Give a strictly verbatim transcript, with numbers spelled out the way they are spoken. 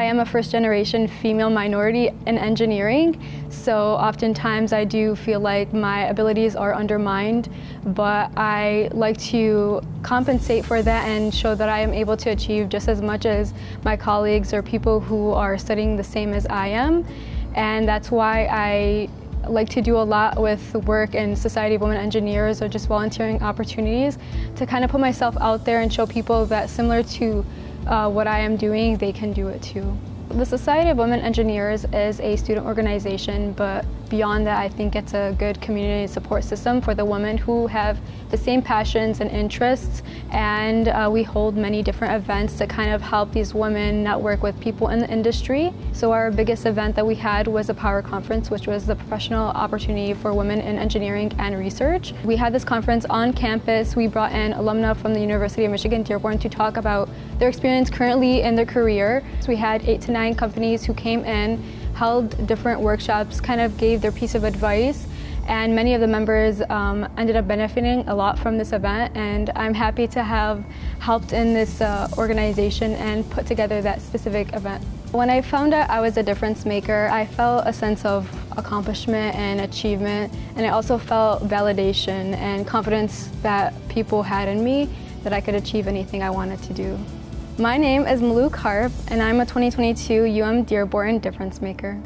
I am a first-generation female minority in engineering, so oftentimes I do feel like my abilities are undermined, but I like to compensate for that and show that I am able to achieve just as much as my colleagues or people who are studying the same as I am. And that's why I like to do a lot with work in Society of Women Engineers or just volunteering opportunities to kind of put myself out there and show people that similar to uh, what I am doing, they can do it too. The Society of Women Engineers is a student organization, but beyond that, I think it's a good community support system for the women who have the same passions and interests, and uh, we hold many different events to kind of help these women network with people in the industry. So our biggest event that we had was a POWER conference, which was the professional opportunity for women in engineering and research. We had this conference on campus. We brought in alumna from the University of Michigan-Dearborn to talk about their experience currently in their career. So we had eight to nine companies who came in, held different workshops, kind of gave their piece of advice, and many of the members um, ended up benefiting a lot from this event, and I'm happy to have helped in this uh, organization and put together that specific event. When I found out I was a difference maker, I felt a sense of accomplishment and achievement, and I also felt validation and confidence that people had in me that I could achieve anything I wanted to do. My name is Molouk Harp, and I'm a twenty twenty-two U M Dearborn Difference Maker.